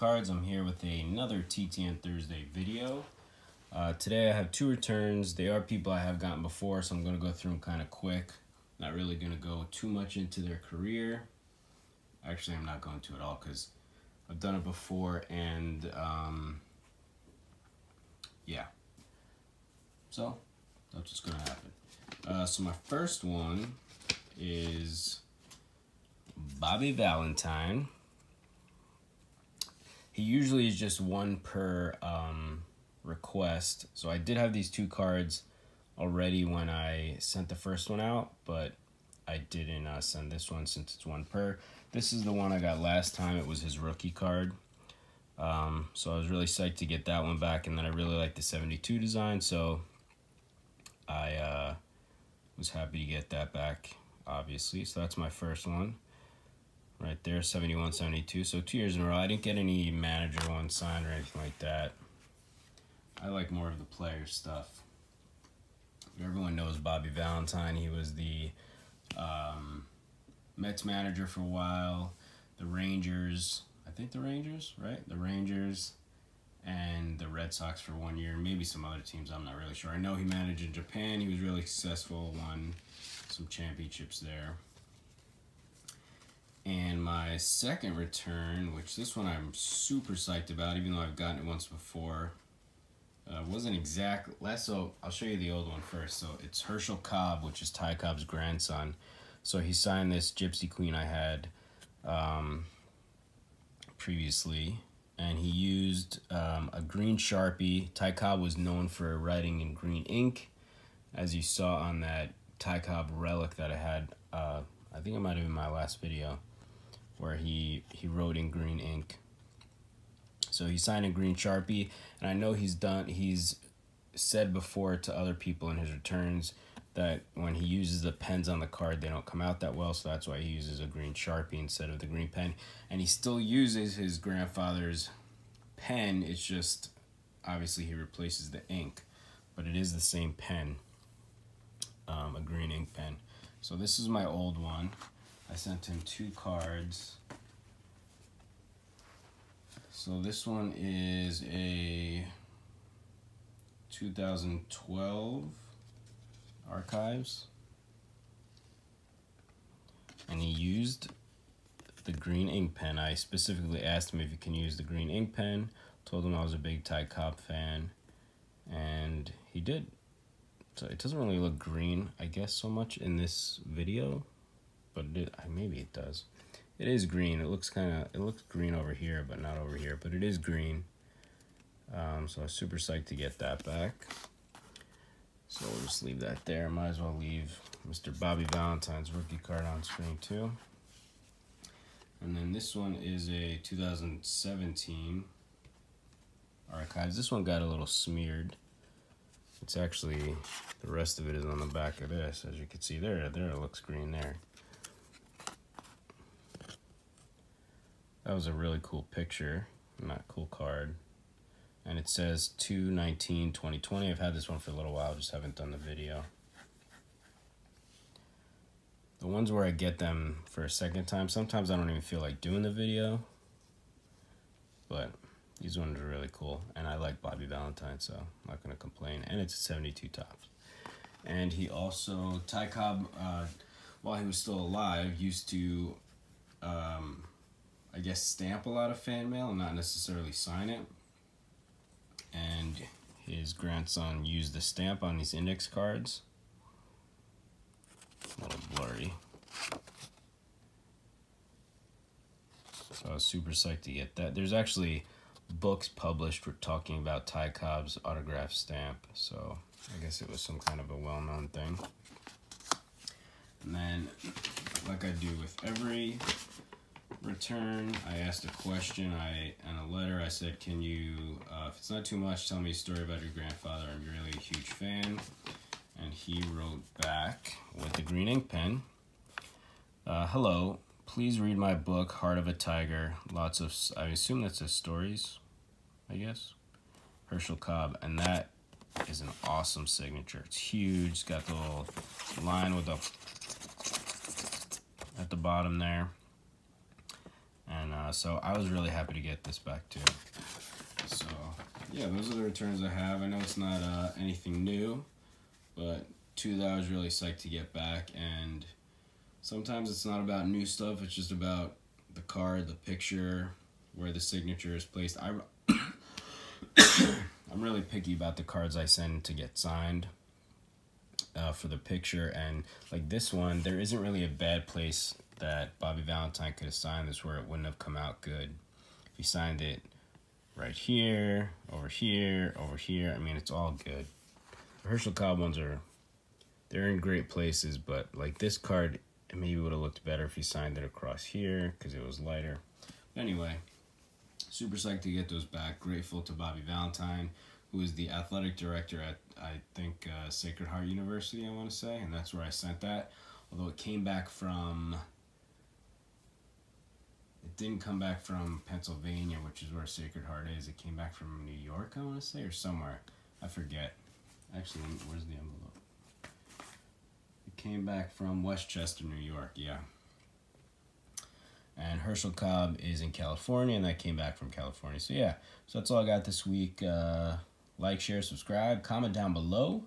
cards. I'm here with another TTM Thursday video. Today I have two returns. They are people I have gotten before, so I'm going to go through them kind of quick. Not really going to go too much into their career. Actually, I'm not going to at all because I've done it before, and yeah. So that's just going to happen. So my first one is Bobby Valentine. He usually is just one per request. So I did have these two cards already when I sent the first one out, but I didn't send this one since it's one per. This is the one I got last time. It was his rookie card. So I was really psyched to get that one back, and then I really liked the 72 design, so I was happy to get that back, obviously. So that's my first one. Right there, 71, 72. So 2 years in a row. I didn't get any manager one signed or anything like that. I like more of the player stuff. Everyone knows Bobby Valentine. He was the Mets manager for a while, the Rangers, I think the Rangers, right? The Rangers and the Red Sox for 1 year, maybe some other teams, I'm not really sure. I know he managed in Japan. He was really successful, won some championships there. And my second return, which this one I'm super psyched about, even though I've gotten it once before. Wasn't exact. So I'll show you the old one first. So it's Herschel Cobb, which is Ty Cobb's grandson. So he signed this Gypsy Queen I had previously, and he used a green Sharpie. Ty Cobb was known for writing in green ink, as you saw on that Ty Cobb relic that I had. I think it might have been my last video, where he wrote in green ink. So he signed a green Sharpie, and I know he's said before to other people in his returns that when he uses the pens on the card, they don't come out that well, so that's why he uses a green Sharpie instead of the green pen. And he still uses his grandfather's pen, it's just obviously he replaces the ink, but it is the same pen, a green ink pen. So this is my old one. I sent him two cards. So this one is a 2012 archives, and he used the green ink pen. I specifically asked him if he can use the green ink pen, told him I was a big Ty Cobb fan, and he did. So it doesn't really look green, I guess, so much in this video, but maybe it does. It is green. It looks it looks green over here, but not over here, but it is green. So I was super psyched to get that back. So we'll just leave that there. Might as well leave Mr. Bobby Valentine's rookie card on screen too. And then this one is a 2017 archives. This one got a little smeared. It's actually, the rest of it is on the back of this, as you can see there. There, it looks green there. That was a really cool picture, not cool card. And it says 2/19/2020. I've had this one for a little while, just haven't done the video. The ones where I get them for a second time, sometimes I don't even feel like doing the video, but these ones are really cool. And I like Bobby Valentine, so I'm not gonna complain. And it's a 72 tops. And he also, Ty Cobb, while he was still alive, used to, I guess, stamp a lot of fan mail and not necessarily sign it. And his grandson used the stamp on these index cards. A little blurry. So I was super psyched to get that. There's actually books published were talking about Ty Cobb's autograph stamp, so I guess it was some kind of a well-known thing. And then, like I do with every return, I asked a question in a letter. I said, can you, if it's not too much, tell me a story about your grandfather. I'm really a huge fan. And he wrote back with the green ink pen, hello, please read my book, Heart of a Tiger. Lots of, I assume that's his stories, I guess. Herschel Cobb. And that is an awesome signature. It's huge. It's got the little line with the, at the bottom there. And so I was really happy to get this back too. So yeah, those are the returns I have. I know it's not anything new, but two that I was really psyched to get back. And sometimes it's not about new stuff, it's just about the card, the picture, where the signature is placed. I'm really picky about the cards I send to get signed for the picture. And like this one, there isn't really a bad place that Bobby Valentine could have signed this where it wouldn't have come out good. If he signed it right here, over here, over here, I mean, it's all good. The Herschel Cobb ones are, they're in great places, but like this card, it maybe would have looked better if he signed it across here because it was lighter. But anyway, super psyched to get those back. Grateful to Bobby Valentine, who is the athletic director at, I think, Sacred Heart University, I want to say, and that's where I sent that. Although it came back from, it didn't come back from Pennsylvania, which is where Sacred Heart is. It came back from New York, I want to say, or somewhere. I forget. Actually, where's the envelope? It came back from Westchester, New York, yeah. And Herschel Cobb is in California, and that came back from California. So yeah, so that's all I got this week. Like, share, subscribe, comment down below.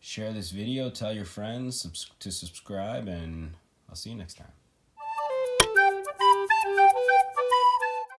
Share this video, tell your friends to subscribe, and I'll see you next time.